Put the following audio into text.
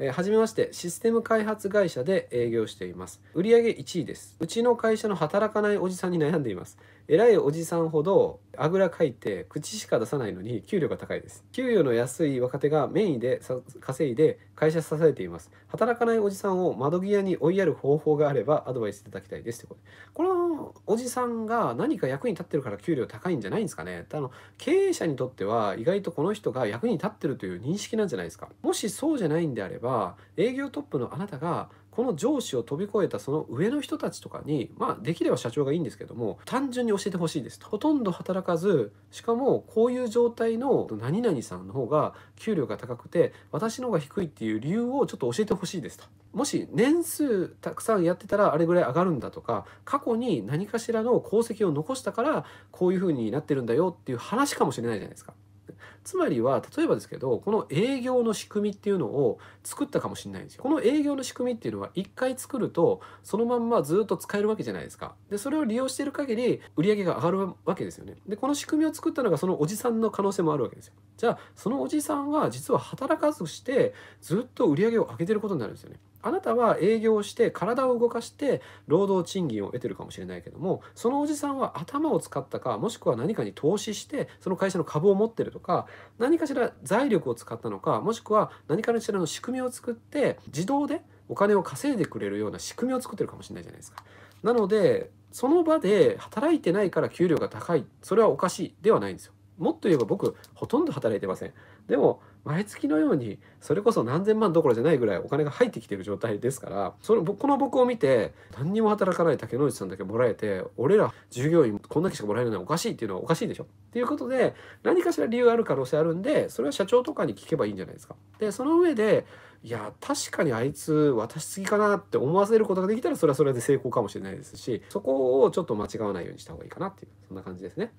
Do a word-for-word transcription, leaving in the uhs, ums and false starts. えー、はじめましてシステム開発会社で営業しています。売上いちいです。うちの会社の働かないおじさんに悩んでいます。偉いおじさんほどあぐらかいて口しか出さないのに給料が高いです。給与の安い若手が名義で稼いで会社支えています。働かないおじさんを窓際に追いやる方法があればアドバイスいただきたいです。これ、このおじさんが何か役に立ってるから給料高いんじゃないんですかね。あの経営者にとっては意外とこの人が役に立ってるという認識なんじゃないですか。もしそうじゃないんであれば営業トップのあなたがこの上司を飛び越えたその上の人たちとかに、まあ、できれば社長がいいんですけども、単純に教えてほしいですと。ほとんど働かず、しかもこういう状態の何々さんの方が給料が高くて私の方が低いっていう理由をちょっと教えてほしいですと。もし年数たくさんやってたらあれぐらい上がるんだとか、過去に何かしらの功績を残したからこういう風になってるんだよっていう話かもしれないじゃないですか。つまりは例えばですけど、この営業の仕組みっていうのを作ったかもしれないんですよ。この営業の仕組みっていうのは一回作るとそのまんまずっと使えるわけじゃないですか。でそれを利用している限り売り上げが上がるわけですよね。でこの仕組みを作ったのがそのおじさんの可能性もあるわけですよ。じゃあそのおじさんは実は働かずしてずっと売り上げを上げてることになるんですよね。あなたは営業をして体を動かして労働賃金を得てるかもしれないけども、そのおじさんは頭を使ったか、もしくは何かに投資してその会社の株を持ってるとか、何かしら財力を使ったのか、もしくは何かしらの仕組みを作って自動でお金を稼いでくれるような仕組みを作ってるかもしれないじゃないですか。なのでその場で働いてないから給料が高い、それはおかしいではないんですよ。もっと言えば僕ほとんど働いてません。でも毎月のようにそれこそ何千万どころじゃないぐらいお金が入ってきてる状態ですから、それこの僕を見て何にも働かない竹之内さんだけもらえて、俺ら従業員こんだけしかもらえるのはおかしいっていうのはおかしいでしょっていうことで、何かしら理由がある可能性あるんで、それは社長とかに聞けばいいんじゃないですか。でその上で、いや確かにあいつ渡しすぎかなって思わせることができたら、それはそれで成功かもしれないですし、そこをちょっと間違わないようにした方がいいかなっていう、そんな感じですね。